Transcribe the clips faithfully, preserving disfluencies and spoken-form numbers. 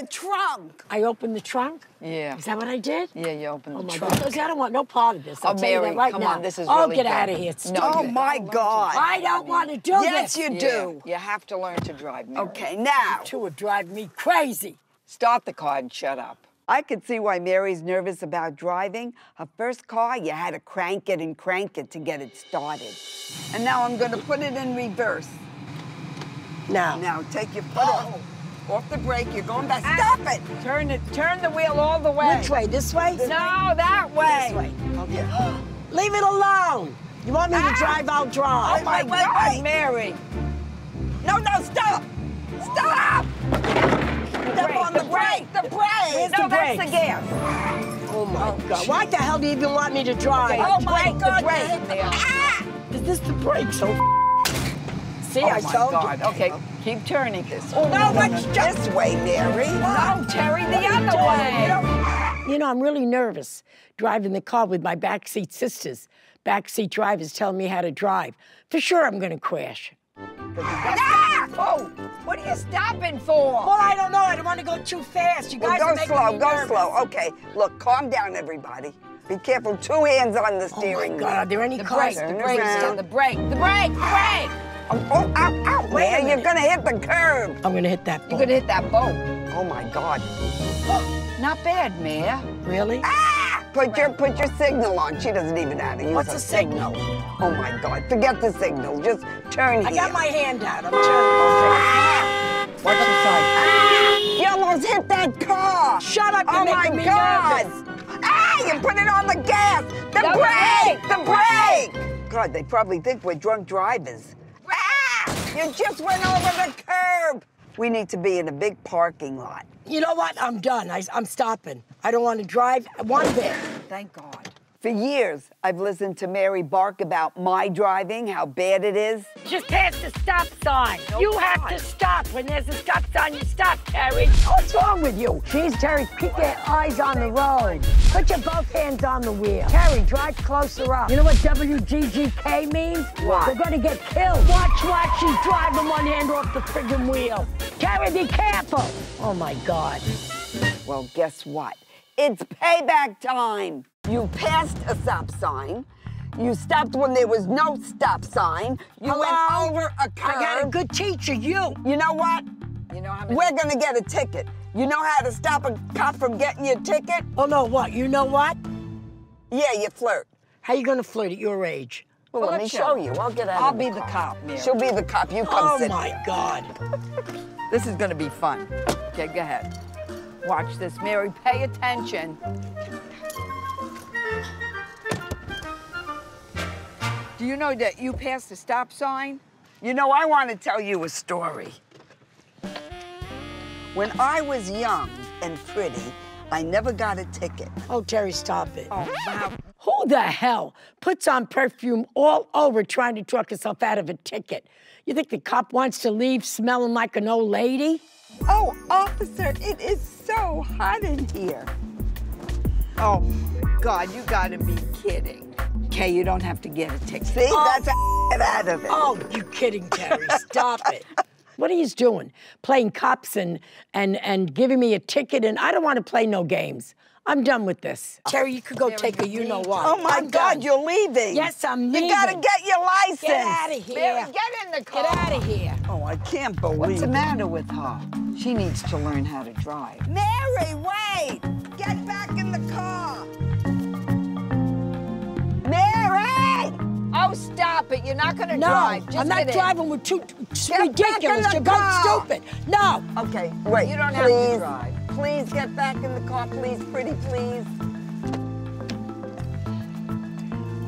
the trunk. I opened the trunk? Yeah. Is that what I did? Yeah, you opened the oh my trunk. God. I don't want no part of this. I'll oh, tell Mary, you that right come now. On, this is oh, really get bad. Out of here. It's no, oh, my God. I don't want to do yes, this. Yes, you do. Yeah. You have to learn to drive, Mary. Okay, now. You two would drive me crazy. Start the car and shut up. I could see why Mary's nervous about driving. Her first car, you had to crank it and crank it to get it started. And now I'm going to put it in reverse. Now. Now, take your foot oh. off, off the brake. You're going back. Stop it! Turn it. Turn the wheel all the way. Which way? This way? This no, way. That way. This way. Okay. Leave it alone. You want me ah. to drive? I'll drive. Oh, my wait, God, wait. Mary. No, no, stop! Stop! The brake, on the, the brake, brake, the brake. Where's no, the that's brake? The gas. Oh, my oh, God. Geez. Why the hell do you even want me to drive? Okay, oh, my God. The brake. The ah! Is this the brake? So see, oh I told God. You. Okay, keep turning this way. Oh, no, let's no, no, no. This way, Mary. No, Terry, the other way. You know, I'm really nervous driving the car with my backseat sisters. Backseat drivers telling me how to drive. For sure I'm going to crash. Ah! Oh, what are you stopping for? Well, I don't know. I don't want to go too fast. You guys well, are making slow, me go nervous. Go slow, go slow. Okay, look, calm down, everybody. Be careful. Two hands on the steering wheel. Oh, my God. Are there any the cars? Brake, the brakes down. The brake, the brake, the brake. Oh, oh, ow, ow. Wait, you're going to hit the curb. I'm going to hit that boat. You're going to hit that boat. Oh, my God. Oh, not bad, Mia. Really? Ah! Put your, put your signal on. She doesn't even have to use what's a signal? signal? Oh, my God. Forget the signal. Just turn I here. I got my hand out. I'm turning. Ah! Watch your side. Ah! You almost hit that car. Shut up. You're oh, making me God. Nervous. Ah! You put it on the gas. The no, brake. The brake. God, they probably think we're drunk drivers. You just went over the curb. We need to be in a big parking lot. You know what? I'm done. I, I'm stopping. I don't want to drive one bit. Thank God. For years, I've listened to Mary bark about my driving, how bad it is. Just pass the stop sign. No you God. Have to stop. When there's a stop sign, you stop, Terry. What's wrong with you? Jeez, Terry, keep your eyes on the road. Put your both hands on the wheel. Terry, drive closer up. You know what W G G K means? What? We're going to get killed. Watch, watch, you drive with one hand off the friggin' wheel. Terry, be careful. Oh, my God. Well, guess what? It's payback time. You passed a stop sign. You stopped when there was no stop sign. You hello? Went over a curve. I got a good teacher, you. You know what? You know how many we're gonna get a ticket. You know how to stop a cop from getting your ticket? Oh no, what? You know what? Yeah, you flirt. How you gonna flirt at your age? Well, well let, let me show you. I'll get out. I'll be the cop. Mary. She'll be the cop. You come oh, sit. Oh my here. God. This is gonna be fun. Okay, go ahead. Watch this, Mary. Pay attention. Do you know that you passed a stop sign? You know, I want to tell you a story. When I was young and pretty, I never got a ticket. Oh, Terry, stop it. Oh, wow. Who the hell puts on perfume all over trying to talk herself out of a ticket? You think the cop wants to leave smelling like an old lady? Oh, officer, it is so hot in here. Oh, God, you gotta be kidding. Okay, you don't have to get a ticket. See, oh. That's a get out of it. Oh, you kidding, Terry, stop it. What are you doing? Playing cops and, and, and giving me a ticket, and I don't want to play no games. I'm done with this. Terry, you could go Mary, take a you-know-what. Oh, my I'm God, done. You're leaving. Yes, I'm leaving. You gotta get your license. Get out of here. Mary, get in the car. Get out of here. Oh, I can't believe it. What's the matter with her? She needs to learn how to drive. Mary, wait. Get back in the car. Oh, stop it. You're not going to no, drive. Just I'm not driving. We're too, too ridiculous. You're both stupid. No. Okay, wait. You don't please, have to drive. Please get back in the car, please, pretty, please.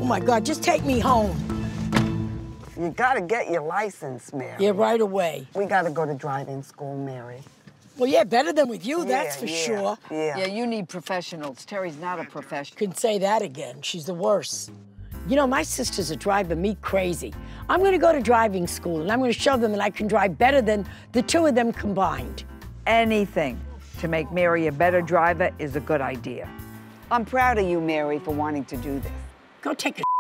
Oh, my God. Just take me home. You got to get your license, Mary. Yeah, right away. We got to go to driving school, Mary. Well, yeah, better than with you, yeah, that's for yeah, sure. Yeah. Yeah, you need professionals. Terry's not a professional. Couldn't say that again. She's the worst. You know, my sisters are driving me crazy. I'm going to go to driving school, and I'm going to show them that I can drive better than the two of them combined. Anything to make Mary a better driver is a good idea. I'm proud of you, Mary, for wanting to do this. Go take a